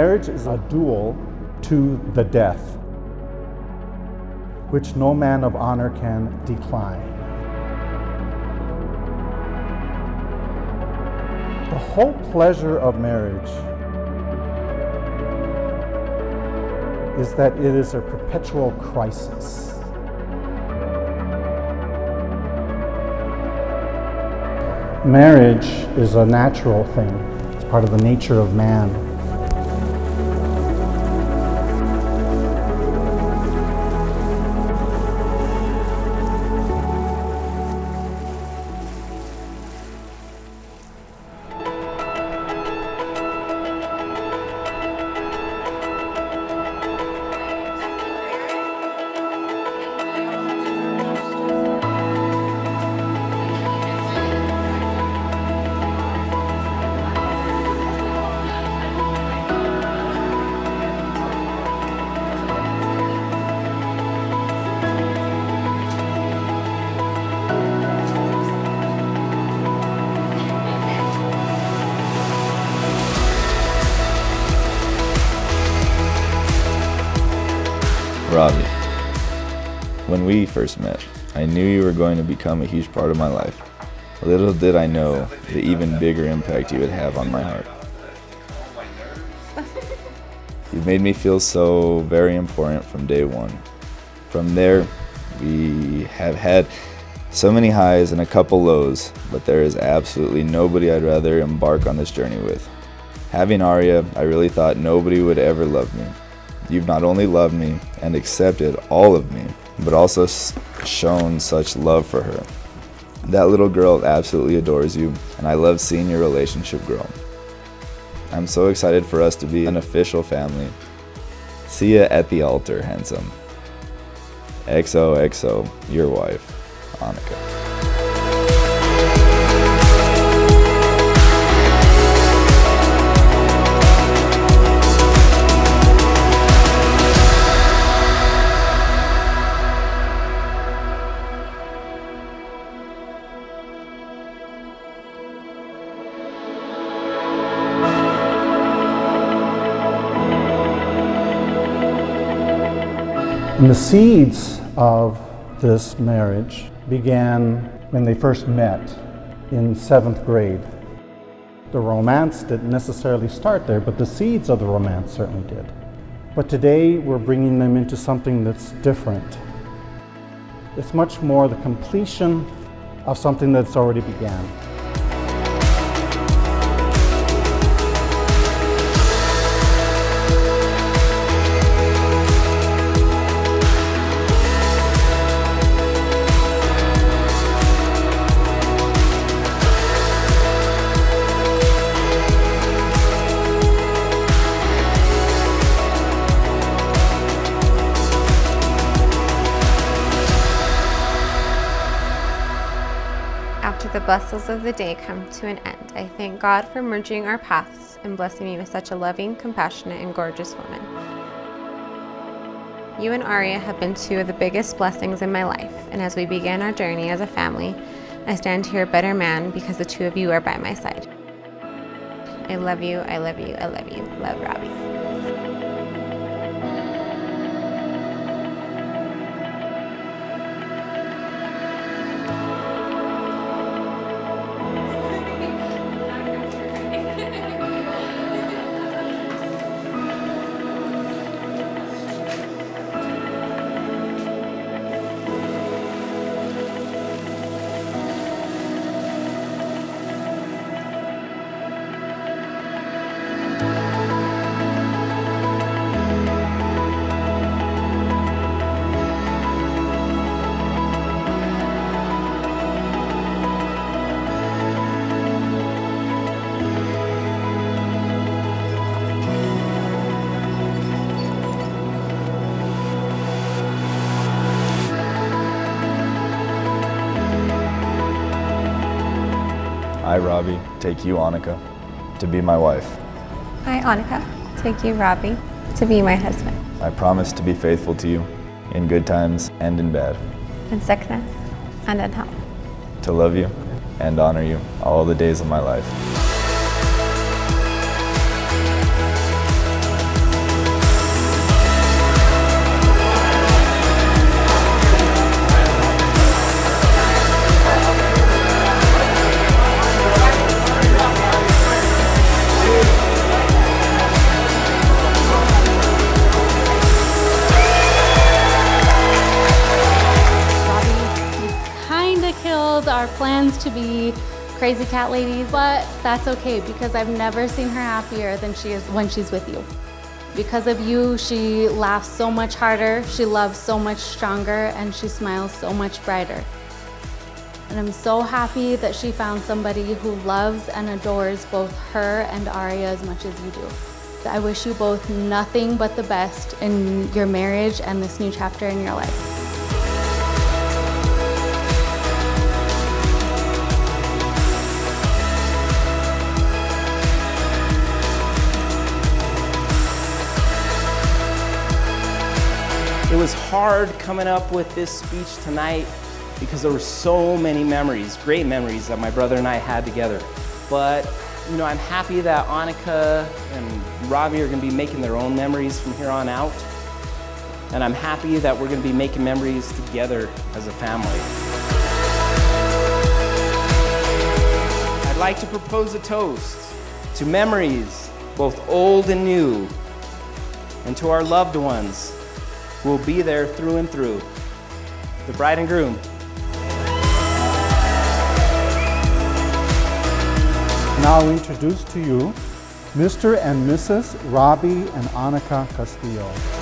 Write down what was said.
Marriage is a duel to the death, which no man of honor can decline. The whole pleasure of marriage is that it is a perpetual crisis. Marriage is a natural thing. It's part of the nature of man. Robbie, when we first met, I knew you were going to become a huge part of my life. Little did I know the even bigger impact you would have on my heart. You've made me feel so very important from day one. From there, we have had so many highs and a couple lows, but there is absolutely nobody I'd rather embark on this journey with. Having Arya, I really thought nobody would ever love me. You've not only loved me and accepted all of me, but also shown such love for her. That little girl absolutely adores you, and I love seeing your relationship grow. I'm so excited for us to be an official family. See ya at the altar, handsome. XOXO, your wife, Anika. And the seeds of this marriage began when they first met in 7th grade. The romance didn't necessarily start there, but the seeds of the romance certainly did. But today we're bringing them into something that's different. It's much more the completion of something that's already began. After the bustles of the day come to an end, I thank God for merging our paths and blessing me with such a loving, compassionate, and gorgeous woman. You and Arya have been two of the biggest blessings in my life, and as we begin our journey as a family, I stand here a better man because the two of you are by my side. I love you, I love you, I love you. Love, Robbie. I, Robbie, take you, Anika, to be my wife. I, Anika, take you, Robbie, to be my husband. I promise to be faithful to you in good times and in bad. In sickness and in health. To love you and honor you all the days of my life. used to be crazy cat lady, but that's okay because I've never seen her happier than she is when she's with you. Because of you, she laughs so much harder, she loves so much stronger, and she smiles so much brighter. And I'm so happy that she found somebody who loves and adores both her and Arya as much as you do. I wish you both nothing but the best in your marriage and this new chapter in your life. It was hard coming up with this speech tonight because there were so many memories, great memories that my brother and I had together. But, you know, I'm happy that Anika and Robbie are going to be making their own memories from here on out. And I'm happy that we're going to be making memories together as a family. I'd like to propose a toast to memories, both old and new, and to our loved ones. We'll be there through and through. The bride and groom. Now introduce to you Mr. and Mrs. Robbie and Anika Castillo.